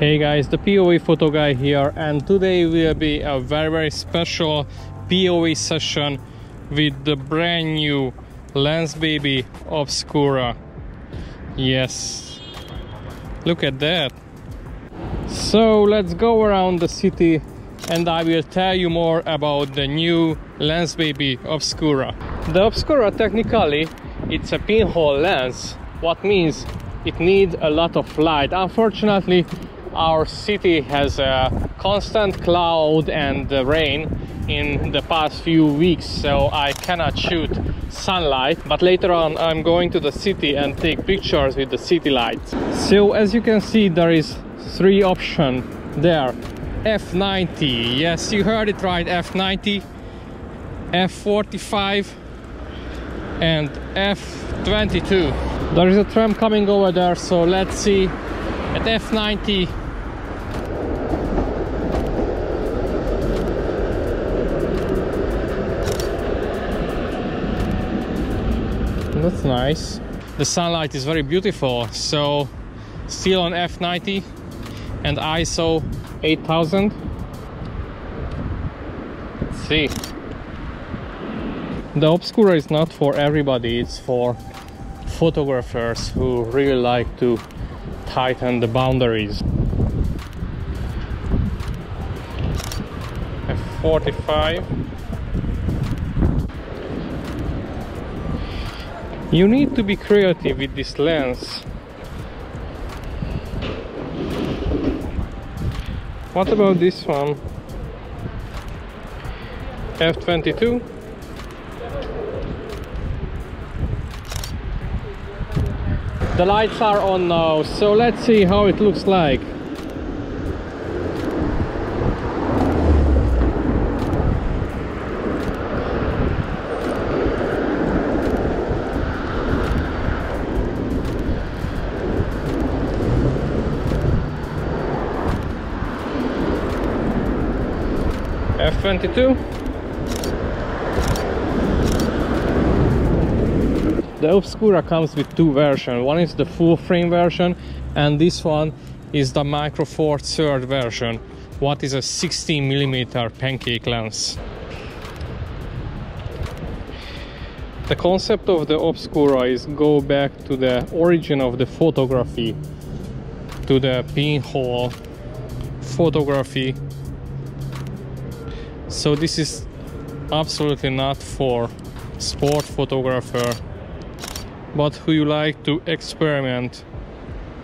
Hey guys, the POV photo guy here, and today will be a very special POV session with the brand new Lensbaby Obscura. Yes, look at that. So let's go around the city and I will tell you more about the new Lensbaby Obscura. The Obscura, technically it's a pinhole lens, what means it needs a lot of light. Unfortunately, our city has a constant cloud and rain in the past few weeks, so I cannot shoot sunlight, but later on I'm going to the city and take pictures with the city lights. So as you can see, there is three options there. F90, yes, you heard it right, F90, F45 and F22. There is a tram coming over there, so let's see at F90. That's nice. The sunlight is very beautiful, so still on F90 and ISO 8000. Let's see. The Obscura is not for everybody, it's for photographers who really like to tighten the boundaries. F45. You need to be creative with this lens. What about this one? F22. The lights are on now, so let's see how it looks like. F22. The Obscura comes with two versions. One is the full frame version and this one is the Micro Four Third version, what is a 16mm pancake lens. The concept of the Obscura is go back to the origin of the photography, to the pinhole photography. So this is absolutely not for sport photographer, but who you like to experiment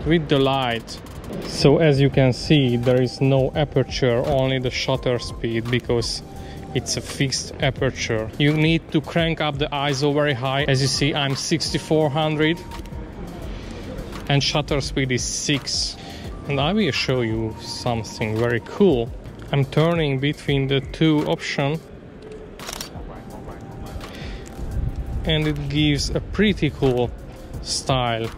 with the light. So as you can see, there is no aperture, only the shutter speed, because it's a fixed aperture. You need to crank up the ISO very high. As you see, I'm 6400 and shutter speed is 6. And I will show you something very cool. I'm turning between the two options and it gives a pretty cool style.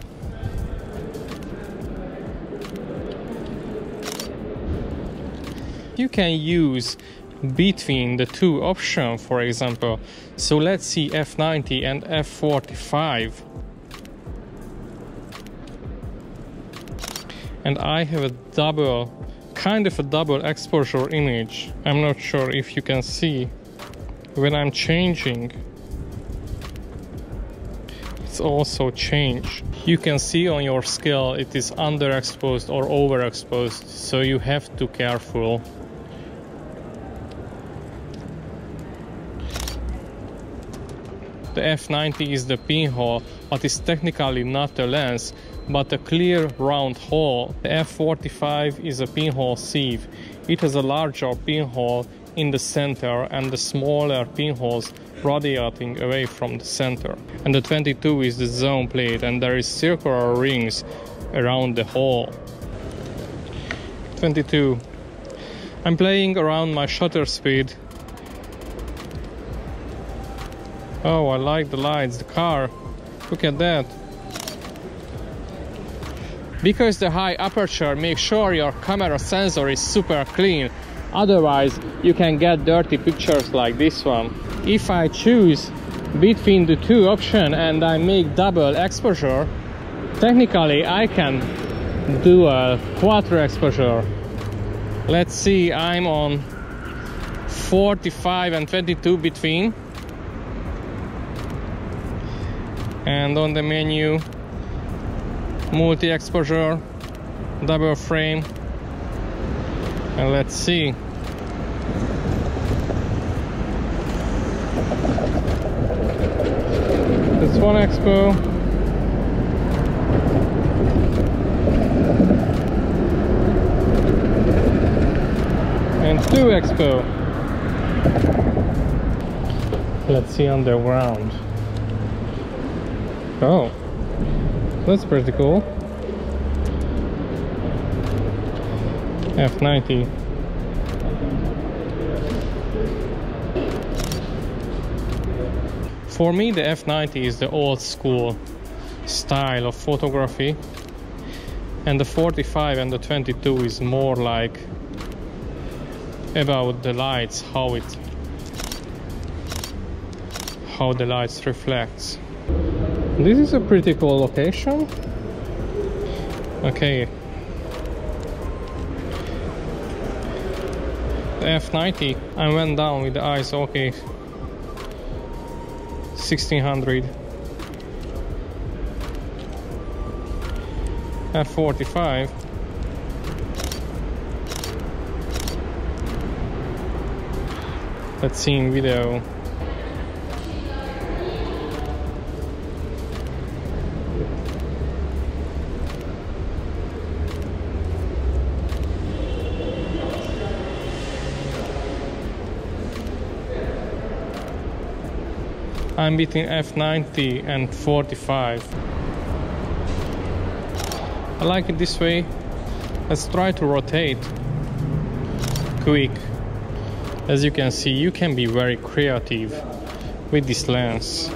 You can use between the two options, for example. So let's see F90 and F45. And I have a double, kind of a double exposure image. I'm not sure if you can see when I'm changing. It's also change. You can see on your scale it is underexposed or overexposed, so you have to be careful. The F90 is the pinhole, but it's technically not a lens, but a clear round hole. The F45 is a pinhole sieve. It has a larger pinhole in the center and the smaller pinholes radiating away from the center. And the 22 is the zone plate, and there is circular rings around the hole. 22. I'm playing around my shutter speed. Oh, I like the lights, the car. Look at that. Because the high aperture, make sure your camera sensor is super clean, otherwise you can get dirty pictures like this one. If I choose between the two options and I make double exposure, technically I can do a quattro exposure. Let's see, I'm on 45 and 22 between, and on the menu multi exposure, double frame, and let's see. That's one expo. And two expo. Let's see on the ground. Oh, that's pretty cool. F90. For me, the F90 is the old school style of photography, and the 45 and the 22 is more like about the lights, how the lights reflects. This is a pretty cool location. Okay, the F90, I went down with the eyes. Okay, 1600. F45. Let's see in video. I'm between F90 and 45. I like it this way. Let's try to rotate quick. As you can see, you can be very creative with this lens.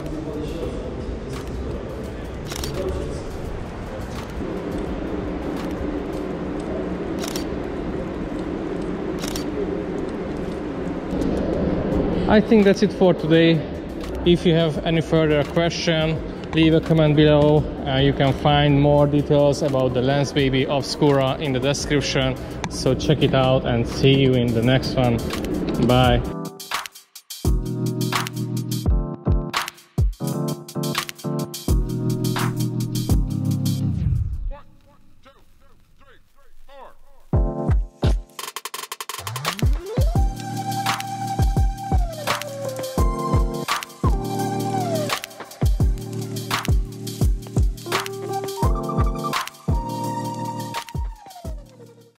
I think that's it for today. If you have any further question, leave a comment below. You can find more details about the Lensbaby Obscura in the description. So check it out and see you in the next one. Bye.